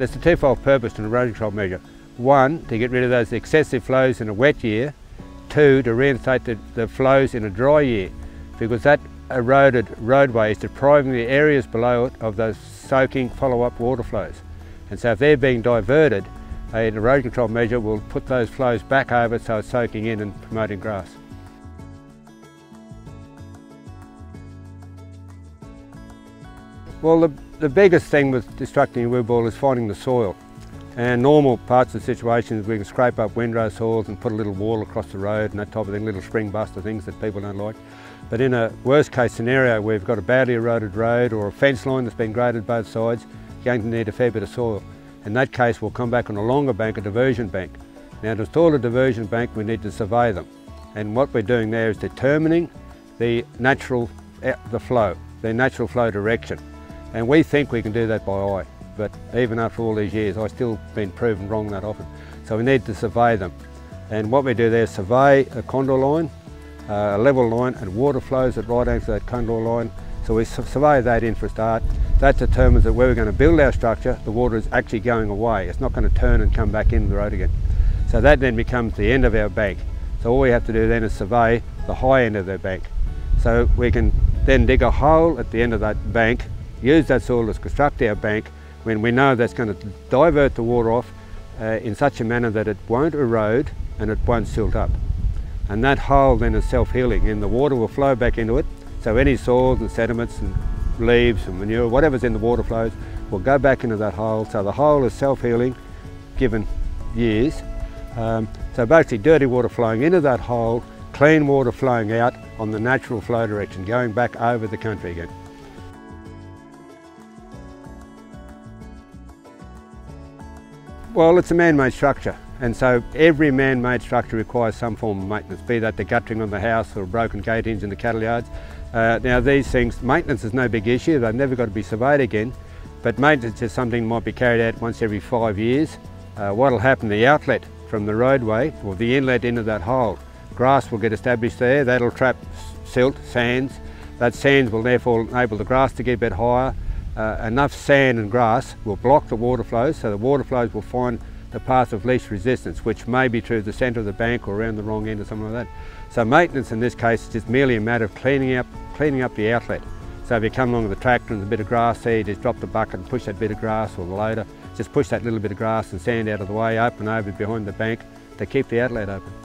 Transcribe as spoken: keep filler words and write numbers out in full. That's the twofold purpose in a erosion control measure. One, to get rid of those excessive flows in a wet year. Two, to reinstate the, the flows in a dry year, because that eroded roadway is depriving the areas below it of those soaking follow-up water flows. And so if they're being diverted, an erosion control measure will put those flows back over so it's soaking in and promoting grass. Well, the, the biggest thing with destructing a weed ball is finding the soil. And normal parts of the situation is we can scrape up windrow soils and put a little wall across the road and that type of thing, little spring buster things that people don't like. But in a worst case scenario, we've got a badly eroded road or a fence line that's been graded both sides, you're going to need a fair bit of soil. In that case, we'll come back on a longer bank, a diversion bank. Now to install a diversion bank, we need to survey them. And what we're doing there is determining the natural the flow, their natural flow direction. And we think we can do that by eye. But even after all these years, I've still been proven wrong that often. So we need to survey them. And what we do there is survey a condor line, uh, a level line, and water flows at right angles to that condor line. So we su survey that in for a start. That determines that where we're going to build our structure, the water is actually going away. It's not going to turn and come back into the road again. So that then becomes the end of our bank. So all we have to do then is survey the high end of their bank. So we can then dig a hole at the end of that bank, use that soil to construct our bank, when we know that's going to divert the water off uh, in such a manner that it won't erode and it won't silt up. And that hole then is self-healing and the water will flow back into it, so any soils and sediments and leaves and manure, whatever's in the water flows, will go back into that hole, so the hole is self-healing given years. Um, so basically dirty water flowing into that hole, clean water flowing out on the natural flow direction, going back over the country again. Well, it's a man-made structure, and so every man-made structure requires some form of maintenance, be that the guttering on the house or broken gate-ins in the cattle yards. Uh, now these things, maintenance is no big issue, they've never got to be surveyed again, but maintenance is something that might be carried out once every five years. Uh, what'll happen, the outlet from the roadway, or the inlet into that hole, grass will get established there, that'll trap silt, sands, that sands will therefore enable the grass to get a bit higher. Uh, enough sand and grass will block the water flows, so the water flows will find the path of least resistance, which may be through the centre of the bank or around the wrong end or something like that. So maintenance in this case is just merely a matter of cleaning up, cleaning up the outlet. So if you come along with a tractor and there's a bit of grass there, you just drop the bucket and push that bit of grass or the loader, just push that little bit of grass and sand out of the way, up and over behind the bank to keep the outlet open.